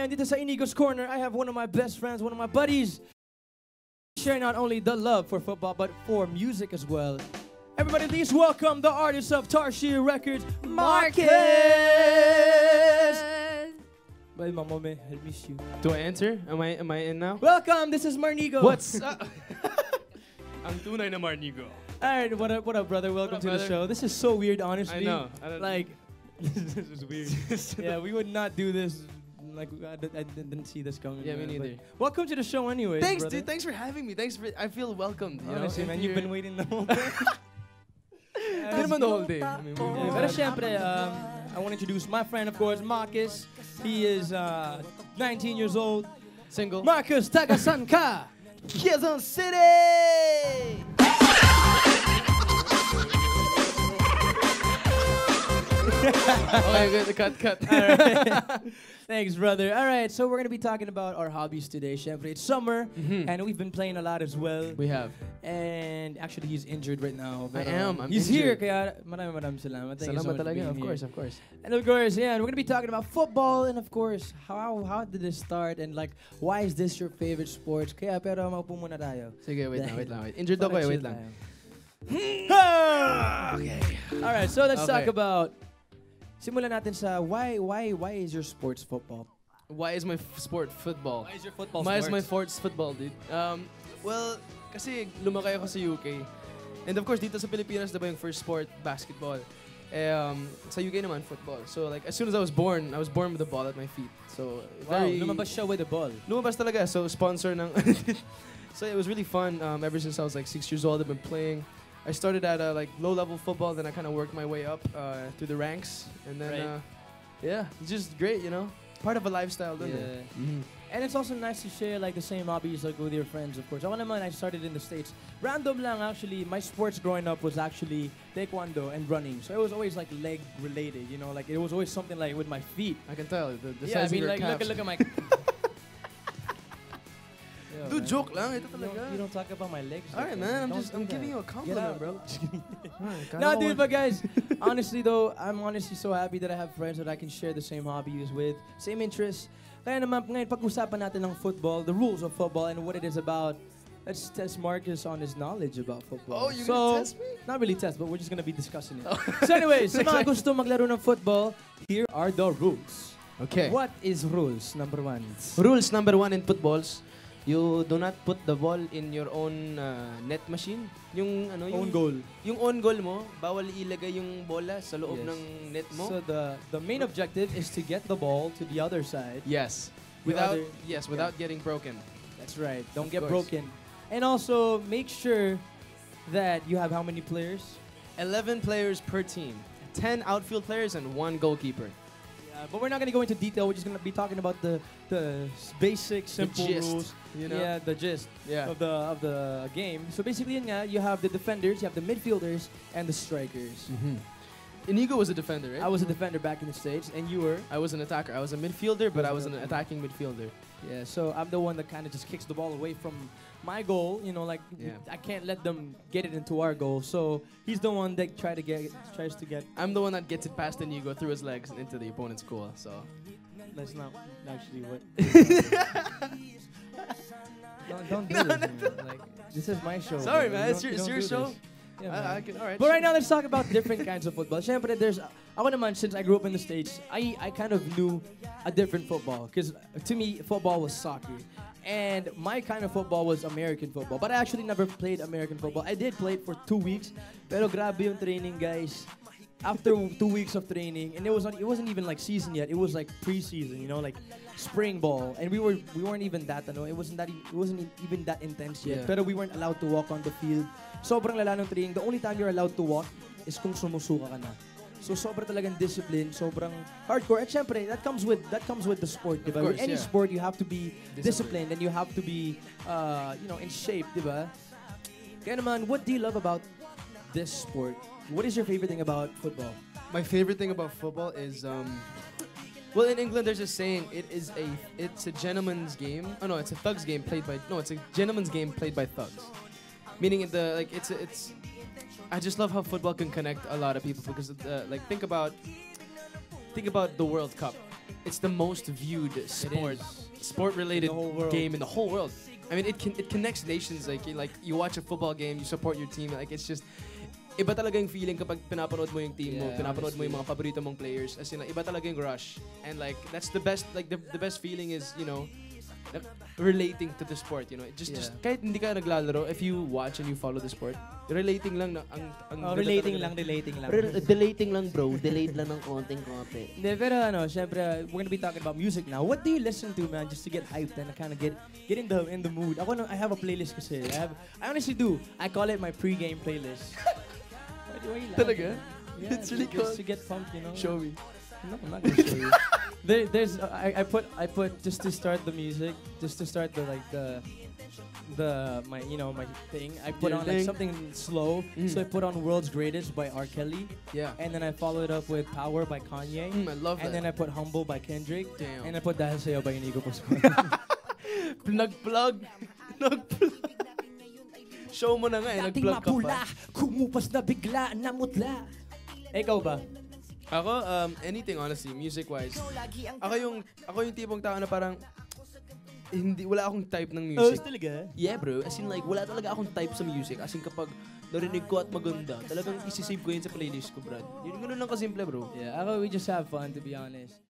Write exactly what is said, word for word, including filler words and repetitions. ngayon dito sa Inigo's Corner, I have one of my best friends, one of my buddies. Share not only the love for football, but for music as well. Everybody, please welcome the artist of Tarsier Records, Marcus! Well, my mommy, I miss you. Do I answer? Am I am I in now? Welcome, this is Marnigo. What's up? Ang tunay na Marnigo. Alright, what up, what up, brother? Welcome up, to brother? the show. This is so weird, honestly. I know. I don't like, this is weird. Yeah, we would not do this. Like, I, d I didn't see this coming. Yeah, me neither. Welcome to the show anyway. Thanks, brother. Dude. Thanks for having me. Thanks for I feel welcomed. You Honestly, know? man, you've been waiting the whole day. Been the whole day. But siempre, I want to introduce my friend, of course, Marcus. He is uh, nineteen years old. Single. Marcus Tagasanka. Quezon City! Okay, good. Cut, cut. All right. Thanks, brother. All right, so we're going to be talking about our hobbies today, Chevrolet. It's summer, mm-hmm. and we've been playing a lot as well. We have. And actually, he's injured right now. But I am. Um, I'm he's injured. here. Kaya, maraming maraming salamat. Thank salamat you so much talaga. Of course, here. of course. And of course, yeah, and we're going to be talking about football and, of course, how how did this start and, like, why is this your favorite sport? Kaya, pero maupo muna tayo. Sige, wait lang, wait lang. Wait. Injured daw ko eh, wait lang. Okay. All right, so let's okay. talk about... Simulan natin sa why why why is your sports football? Why is my f sport football? Why is your football? Why sports? is my sports football, dude? Um, well, kasi lumaki ako sa U K, and of course dito sa Pilipinas diba yung first sport basketball. Eh, um, sa U K naman football. So like as soon as I was born, I was born with the ball at my feet. So wow, very lumabas siya with the ball. Lumabas talaga. So sponsor ng. So it was really fun. Um, ever since I was like six years old, I've been playing. I started at uh, like low-level football, then I kind of worked my way up uh, through the ranks, and then right. uh, yeah, it's just great, you know, part of a lifestyle, doesn't yeah. it? Mm-hmm. And it's also nice to share like the same hobbies like with your friends, of course. I want to I started in the States. Random lang actually. My sports growing up was actually taekwondo and running, so it was always like leg related, you know, like it was always something like with my feet. I can tell the, the yeah, size I mean, of your like, calves. Look, look at my. Dude, joke lang. Ito talaga. You don't talk about my legs. All right, man. I'm just, I'm giving you a compliment, bro. No, dude, but guys, honestly though, I'm honestly so happy that I have friends that I can share the same hobbies with, same interests. Kaya naman, ngayon, pag-usapan natin ng football, the rules of football, and what it is about. Let's test Marcus on his knowledge about football. Oh, you're so, gonna test me? Not really test, but we're just gonna be discussing it. Oh. So anyways, sa mga gusto maglaro ng football, here are the rules. Okay. What is rules number one? Rules number one in footballs. You do not put the ball in your own uh, net machine. Yung ano yung own goal. Yung own goal mo, bawal ilagay yung bola sa loob yes. ng net mo. So the the main objective is to get the ball to the other side. Yes. Without yes, without yeah. getting broken. That's right. Don't of get course. broken. And also make sure that you have how many players? eleven players per team. ten outfield players and one goalkeeper. But we're not going to go into detail. We're just going to be talking about the the basic, simple the gist, rules. You know? Yeah, the gist yeah. of the of the game. So basically, you have the defenders, you have the midfielders, and the strikers. Mm-hmm. Inigo was a defender, right? I was a defender back in the States, and you were? I was an attacker. I was a midfielder, but I was an attacking midfielder. Yeah, so I'm the one that kind of just kicks the ball away from my goal. You know, like yeah. I can't let them get it into our goal. So he's the one that try to get, tries to get. I'm the one that gets it past Inigo through his legs and into the opponent's goal. So that's not actually what. no, don't do no, this. No, no. Like, this is my show. Sorry, man. You it's your, you it's your show. This. Yeah, uh, I can, all right. But right now, let's talk about different kinds of football. But there's, I want to mention, since I grew up in the States, I, I kind of knew a different football. Because to me, football was soccer. And my kind of football was American football. But I actually never played American football. I did play it for two weeks. Pero grabe yung training, guys. After two weeks of training, and it was on, it wasn't even like season yet. It was like preseason, you know, like spring ball. And we were we weren't even that, you know. It wasn't that e it wasn't even that intense yet. Yeah. Pero we weren't allowed to walk on the field. Sobrang lala ng training. The only time you're allowed to walk is kung sumusuka ka na. So sobrang talagang discipline, sobrang hardcore. And syempre, that comes with that comes with the sport, diba? Course, with any yeah. sport, you have to be disciplined, disciplined and you have to be, uh, you know, in shape, diba? Kaya naman, what do you love about this sport? What is your favorite thing about football? My favorite thing about football is, um, well, in England there's a saying. It is a, it's a gentleman's game. Oh no, it's a thug's game played by no, it's a gentleman's game played by thugs. Meaning in the like, it's a, it's. I just love how football can connect a lot of people because of the, like think about, think about the World Cup. it's the most viewed sport, sport-related game in the whole world. I mean, it can, it connects nations. Like like you watch a football game, you support your team. Like it's just, iba talaga yung feeling kapag pinapanood mo yung team mo, pinapanood mo yung mga paborito mong players. As in, like, iba talaga yung rush. And like that's the best. Like the the best feeling is, you know, relating to the sport, you know. It just, yeah. just kahit hindi ka naglalaro, if you watch and you follow the sport, relating lang na ang, ang oh, relating lang, relating lang. Relating lang, bro. Delete lang ng konting-konti. De, pero ano, syempre, we're gonna be talking about music now. What do you listen to, man, just to get hyped and kind of get get in the in the mood? Ako no, I have a playlist kasi. I have I honestly do. I call it my pre-game playlist. Why do I like it? Yeah, it's really cool. Just to get pumped, you know. Show me. No, I'm not gonna show you. There, there's uh, I, I put I put just to start the music, just to start the like the the my you know my thing. I put Your on like, something slow, mm. so I put on World's Greatest by R. Kelly. Yeah. And then I followed it up with Power by Kanye. Mm, I love that. And then I put Humble by Kendrick. Damn. And I put Dahaseo by Inigo Pascual. Plug plug. Plug plug. Show mo na nga eh, nag-plug ka pa. Kumupas na bigla namutla. Ikaw ba? Ako, um, anything honestly, music-wise. Ako yung, ako yung tipong tao na parang, hindi, wala akong type ng music. Oh, talaga? Yeah, bro. As in like, wala talaga akong type sa music. As in kapag narinig ko at maganda, talagang isi-save ko yun sa playlist ko, brad. Yun, ganun lang kasimple, bro. Yeah, ako, we just have fun, to be honest.